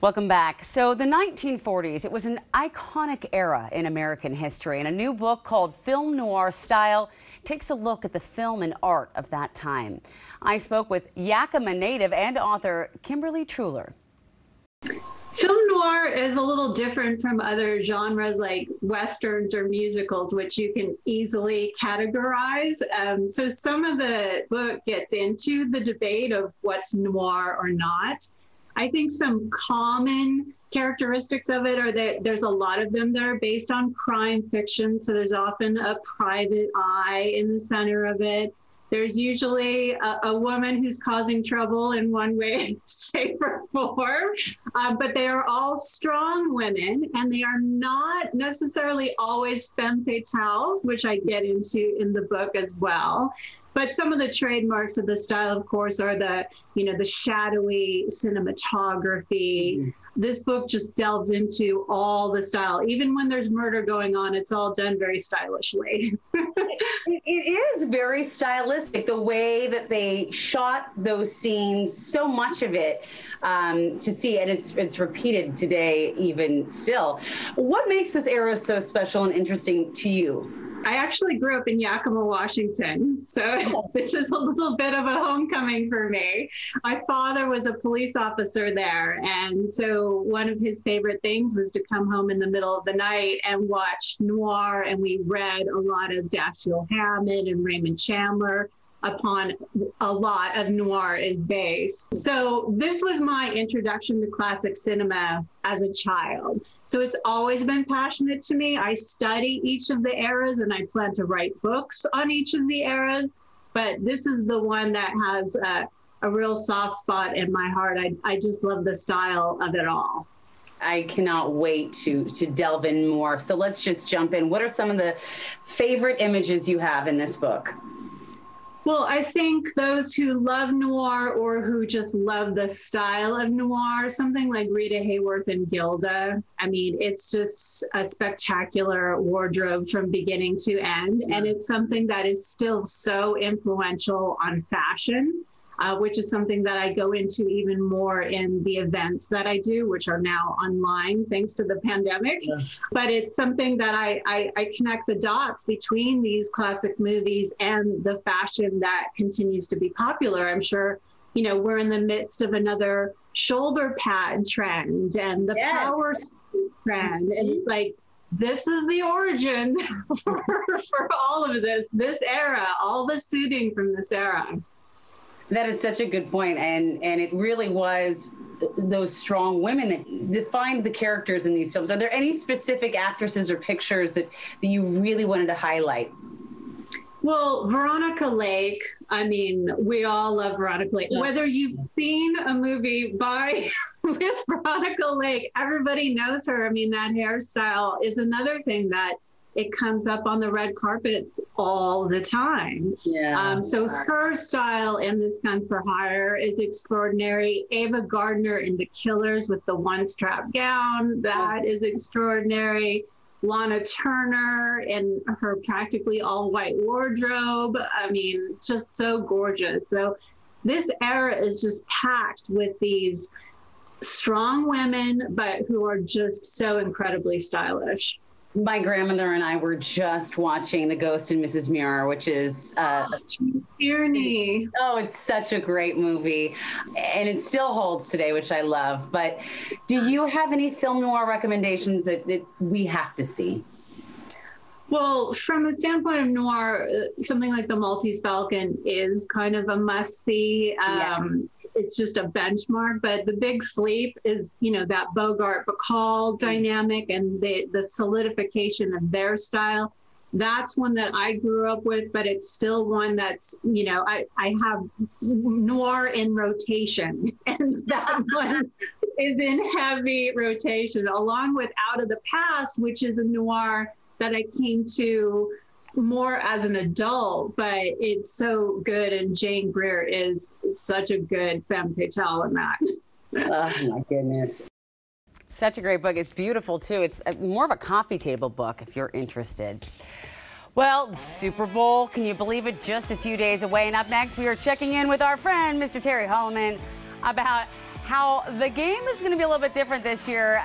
Welcome back. So the 1940s, it was an iconic era in American history, and a new book called Film Noir Style takes a look at the film and art of that time. I spoke with Yakima native and author Kimberly Truhler. Film noir is a little different from other genres like westerns or musicals, which you can easily categorize. So some of the book gets into the debate of what's noir or not. I think some common characteristics of it are that there's a lot of them that are based on crime fiction. So there's often a private eye in the center of it. There's usually a woman who's causing trouble in one way, shape, or form. But they are all strong women, and they are not necessarily always femme fatales, which I get into in the book as well. But some of the trademarks of the style, of course, are the, the shadowy cinematography. Mm-hmm. This book just delves into all the style. Even when there's murder going on, it's all done very stylishly. It is very stylistic, the way that they shot those scenes, so much of it to see, and it's repeated today even still. What makes this era so special and interesting to you? I actually grew up in Yakima, Washington, so this is a little bit of a homecoming for me. My father was a police officer there, and so one of his favorite things was to come home in the middle of the night and watch noir, and we read a lot of Dashiell Hammett and Raymond Chandler, upon a lot of noir is based. So this was my introduction to classic cinema as a child. So it's always been passionate to me. I study each of the eras and I plan to write books on each of the eras, but this is the one that has a real soft spot in my heart. I just love the style of it all. I cannot wait to delve in more. So let's just jump in. What are some of the favorite images you have in this book? Well, I think those who love noir or who just love the style of noir, something like Rita Hayworth and Gilda, I mean, it's just a spectacular wardrobe from beginning to end. And it's something that is still so influential on fashion, which is something that I go into even more in the events that I do, which are now online thanks to the pandemic. Yeah. But it's something that I connect the dots between these classic movies and the fashion that continues to be popular. I'm sure, we're in the midst of another shoulder pad trend and the power suit trend. And it's like, this is the origin for all of this era, all the suiting from this era. That is such a good point, and it really was those strong women that defined the characters in these films. Are there any specific actresses or pictures that you really wanted to highlight? Well, Veronica Lake, I mean, we all love Veronica Lake. Whether you've seen a movie with Veronica Lake, everybody knows her. I mean, that hairstyle is another thing that it comes up on the red carpets all the time. Yeah. So her style in this Gun for Hire is extraordinary. Ava Gardner in The Killers with the one-strap gown, that is extraordinary. Lana Turner in her practically all-white wardrobe. I mean, just so gorgeous. So this era is just packed with these strong women, but who are just so incredibly stylish. My grandmother and I were just watching The Ghost and Mrs. Muir, which is Gene Tierney. Oh, it's such a great movie, and it still holds today, which I love. But do you have any film noir recommendations that we have to see? Well, from a standpoint of noir, something like The Maltese Falcon is kind of a must-see. It's just a benchmark, but The Big Sleep is, that Bogart-Bacall dynamic and the solidification of their style. That's one that I grew up with, but it's still one that's, I have noir in rotation, and that one is in heavy rotation, along with Out of the Past, which is a noir that I came to more as an adult, but it's so good, and Jane Greer is such a good femme fatale in that. Oh my goodness. Such a great book. It's beautiful too. It's more of a coffee table book if you're interested. Well, Super Bowl, can you believe it? Just a few days away, and up next we are checking in with our friend Mr. Terry Holloman about how the game is going to be a little bit different this year.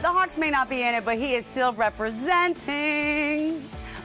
The Hawks may not be in it, but he is still representing.